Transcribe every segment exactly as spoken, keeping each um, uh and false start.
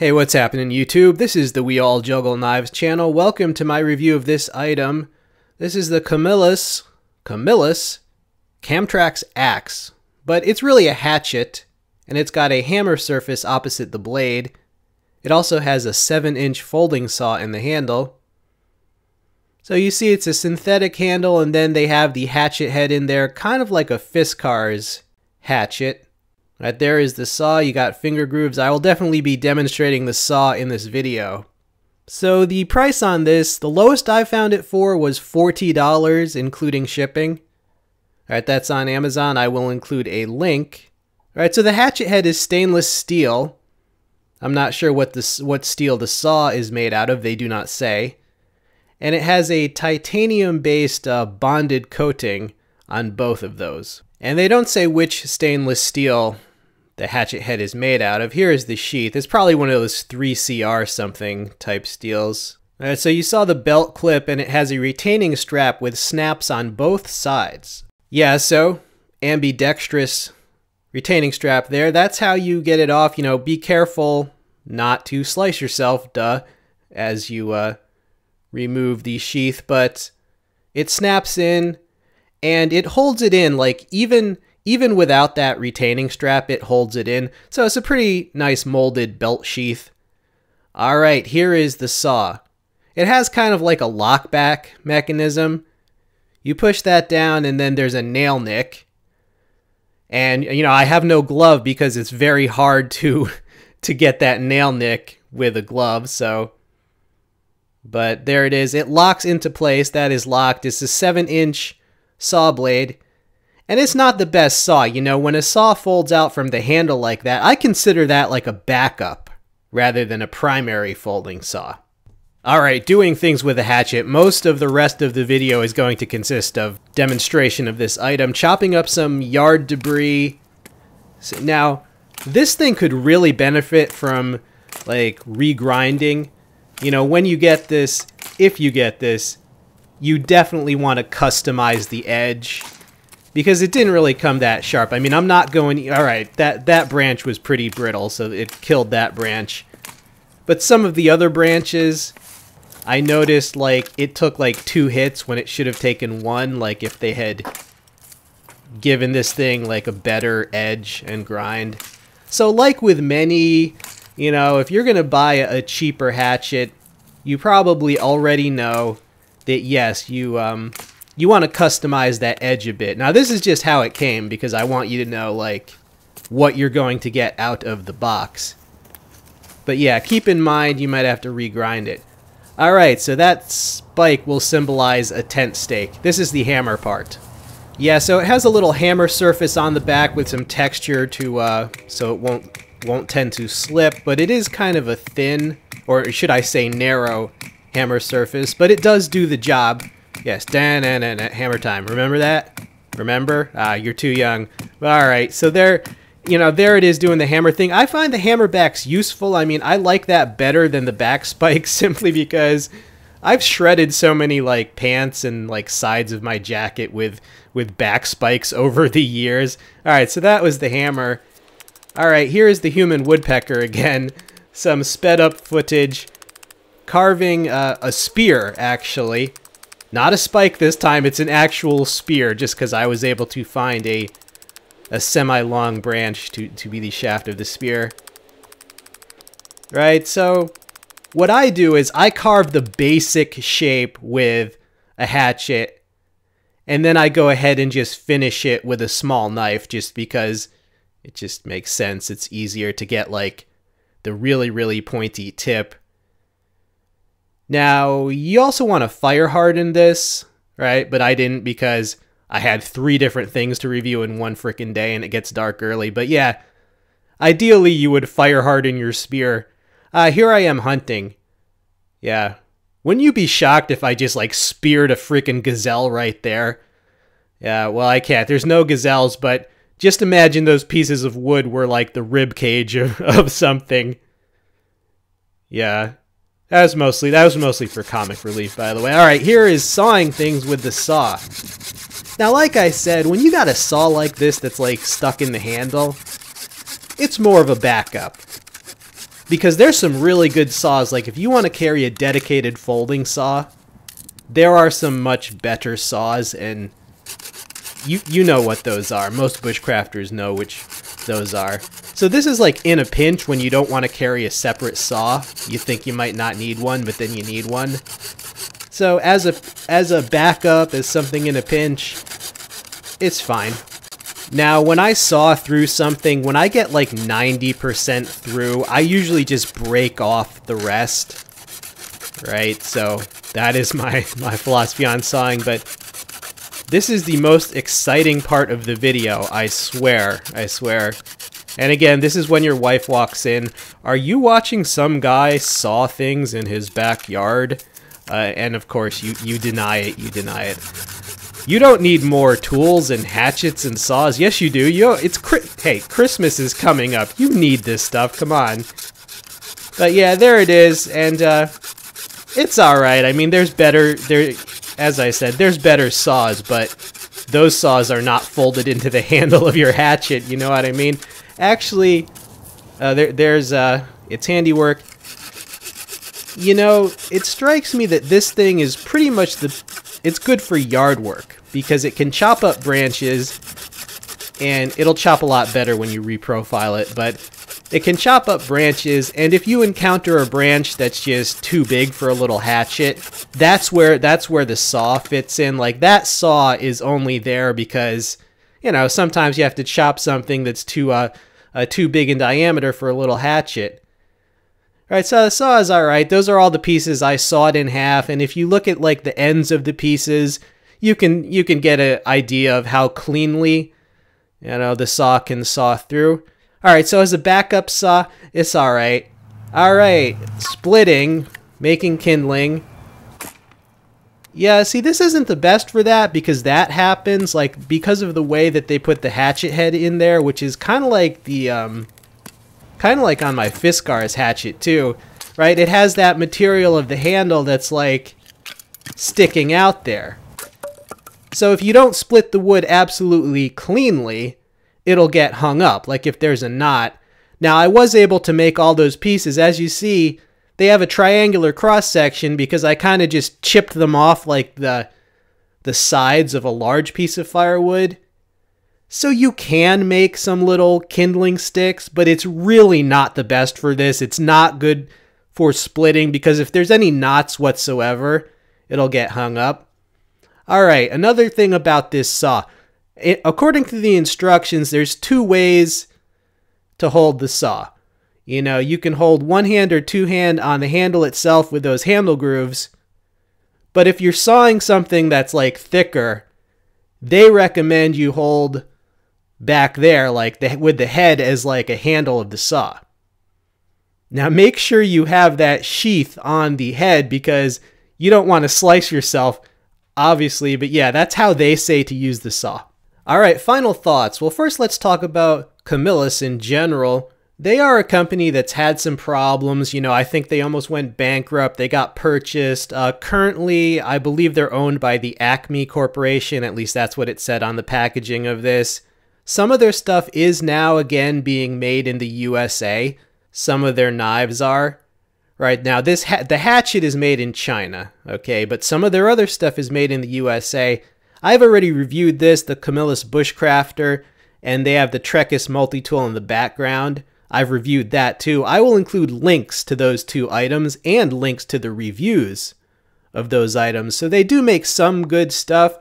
Hey, what's happening, YouTube? This is the We All Juggle Knives channel. Welcome to my review of this item. This is the Camillus, Camillus Camtrax axe, but it's really a hatchet, and it's got a hammer surface opposite the blade. It also has a seven inch folding saw in the handle. So you see it's a synthetic handle, and then they have the hatchet head in there, kind of like a Fiskars hatchet. Right there is the saw. You got finger grooves. I will definitely be demonstrating the saw in this video. So the price on this, the lowest I found it for was forty dollars, including shipping. Alright, that's on Amazon. I will include a link. Alright, so the hatchet head is stainless steel. I'm not sure what, the, what steel the saw is made out of. They do not say. And it has a titanium-based uh, bonded coating on both of those. And they don't say which stainless steel the hatchet head is made out of. Here is the sheath. It's probably one of those three C R something type steels. All right, so you saw the belt clip, and it has a retaining strap with snaps on both sides. Yeah, so ambidextrous retaining strap there. That's how you get it off. You know, be careful not to slice yourself, duh, as you uh, remove the sheath, but it snaps in and it holds it in. Like even even without that retaining strap, it holds it in. So it's a pretty nice molded belt sheath. All right, here is the saw. It has kind of like a lockback mechanism. You push that down and then there's a nail nick. And you know, I have no glove because it's very hard to to get that nail nick with a glove, so but there it is. It locks into place. That is locked. It's a seven inch saw blade. And it's not the best saw. You know, when a saw folds out from the handle like that, I consider that like a backup rather than a primary folding saw. Alright, doing things with a hatchet. Most of the rest of the video is going to consist of demonstration of this item, chopping up some yard debris. So now, this thing could really benefit from, like, regrinding. You know, when you get this, if you get this, you definitely want to customize the edge because it didn't really come that sharp. I mean, I'm not going, all right, that, that branch was pretty brittle, so it killed that branch. But some of the other branches, I noticed, like, it took, like, two hits when it should have taken one, like, if they had given this thing, like, a better edge and grind. So, like with many... You know, if you're going to buy a cheaper hatchet, you probably already know that, yes, you um, you want to customize that edge a bit. Now, this is just how it came because I want you to know, like, what you're going to get out of the box. But, yeah, keep in mind you might have to regrind it. All right, so that spike will symbolize a tent stake. This is the hammer part. Yeah, so it has a little hammer surface on the back with some texture to uh, so it won't... won't tend to slip, but it is kind of a thin, or should I say narrow, hammer surface, but it does do the job. Yes, dan and hammer time. Remember that? Remember? Ah, you're too young. All right, so there, you know, there it is doing the hammer thing. I find the hammer backs useful. I mean, I like that better than the back spike simply because I've shredded so many, like, pants and, like, sides of my jacket with, with back spikes over the years. All right, so that was the hammer. Alright, here is the human woodpecker again. Some sped up footage. Carving uh, a spear, actually. Not a spike this time, it's an actual spear, just because I was able to find a a semi-long branch to, to be the shaft of the spear. Right, so what I do is I carve the basic shape with a hatchet, and then I go ahead and just finish it with a small knife, just because... it just makes sense. It's easier to get, like, the really, really pointy tip. Now, you also want to fire harden this, right? But I didn't because I had three different things to review in one frickin' day and it gets dark early. But yeah, ideally you would fire harden your spear. Uh, here I am hunting. Yeah. Wouldn't you be shocked if I just, like, speared a frickin' gazelle right there? Yeah, well, I can't. There's no gazelles, but... just imagine those pieces of wood were like the rib cage of, of something. Yeah, that was mostly that was mostly for comic relief, by the way. All right, here is sawing things with the saw. Now, like I said, when you got a saw like this that's like stuck in the handle, it's more of a backup. because there's some really good saws. Like, if you want to carry a dedicated folding saw, there are some much better saws, and you you know what those are. Most bushcrafters know which those are. So this is like in a pinch when you don't want to carry a separate saw. You think you might not need one, but then you need one. So as a as a backup, as something in a pinch, it's fine. Now, when I saw through something, when I get like ninety percent through, I usually just break off the rest, right? So that is my, my philosophy on sawing, but this is the most exciting part of the video, I swear, I swear. And again, this is when your wife walks in. Are you watching some guy saw things in his backyard? Uh, and of course, you, you deny it, you deny it. You don't need more tools and hatchets and saws. Yes, you do. You it's hey, Christmas is coming up. You need this stuff. Come on. But yeah, there it is, and uh, it's all right. I mean, there's better there. As I said, there's better saws, but those saws are not folded into the handle of your hatchet. You know what I mean? Actually, uh, there there's uh, it's handiwork. You know, it strikes me that this thing is pretty much the. It's good for yard work because it can chop up branches, and it'll chop a lot better when you reprofile it, but it can chop up branches, and if you encounter a branch that's just too big for a little hatchet, that's where that's where the saw fits in. Like, that saw is only there because, you know, sometimes you have to chop something that's too uh, uh too big in diameter for a little hatchet. Alright, so the saw is alright. Those are all the pieces I sawed in half, and if you look at like the ends of the pieces, you can you can get an idea of how cleanly, you know, the saw can saw through. Alright, so as a backup saw, it's alright. Alright, splitting, making kindling. Yeah, see, this isn't the best for that because that happens, like, because of the way that they put the hatchet head in there, which is kind of like the, um... kind of like on my Fiskars hatchet too, right? It has that material of the handle that's like sticking out there. So if you don't split the wood absolutely cleanly, it'll get hung up, like if there's a knot. Now, I was able to make all those pieces. As you see, they have a triangular cross section because I kind of just chipped them off like the, the sides of a large piece of firewood. So you can make some little kindling sticks, but it's really not the best for this. It's not good for splitting because if there's any knots whatsoever, it'll get hung up. All right, another thing about this saw. It, according to the instructions, there's two ways to hold the saw. You know, you can hold one hand or two hand on the handle itself with those handle grooves. But if you're sawing something that's like thicker, they recommend you hold back there, like the, with the head as like a handle of the saw. Now make sure you have that sheath on the head because you don't want to slice yourself, obviously, but yeah, that's how they say to use the saw. Alright, final thoughts. Well, first let's talk about Camillus in general. They are a company that's had some problems. You know, I think they almost went bankrupt. They got purchased. Uh, currently, I believe they're owned by the Acme Corporation. At least that's what it said on the packaging of this. Some of their stuff is now, again, being made in the U S A. Some of their knives are. Right now, this ha the hatchet is made in China, okay? But some of their other stuff is made in the U S A. I've already reviewed this, the Camillus Bushcrafter, and they have the Trekus multi-tool in the background. I've reviewed that too. I will include links to those two items and links to the reviews of those items. So they do make some good stuff.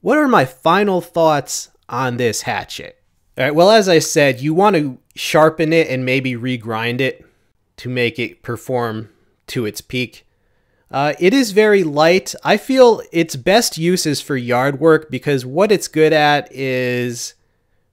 What are my final thoughts on this hatchet? All right, well, as I said, you want to sharpen it and maybe regrind it to make it perform to its peak. Uh, it is very light. I feel its best use is for yard work because what it's good at is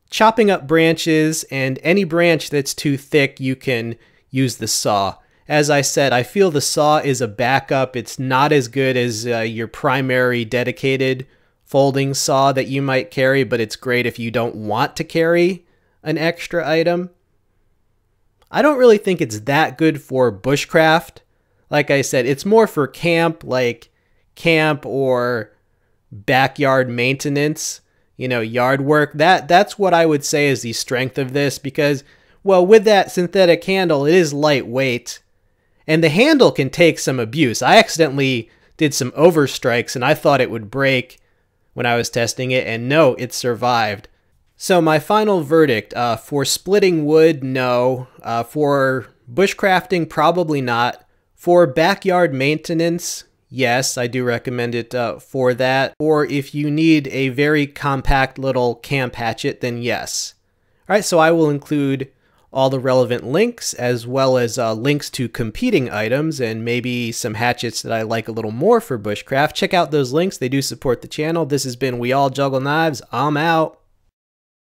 chopping up branches, and any branch that's too thick, you can use the saw. As I said, I feel the saw is a backup. It's not as good as uh, your primary dedicated folding saw that you might carry, but it's great if you don't want to carry an extra item. I don't really think it's that good for bushcraft. Like I said, it's more for camp, like camp or backyard maintenance. You know, yard work, that that's what I would say is the strength of this, because Well, with that synthetic handle, it is lightweight, and the handle can take some abuse. I accidentally did some overstrikes, and I thought it would break when I was testing it, and no, it survived. So my final verdict, uh, for splitting wood, no. Uh, for bushcrafting, probably not. For backyard maintenance, yes, I do recommend it uh, for that. Or if you need a very compact little camp hatchet, then yes. All right, so I will include all the relevant links, as well as uh, links to competing items and maybe some hatchets that I like a little more for bushcraft. Check out those links. They do support the channel. This has been We All Juggle Knives. I'm out.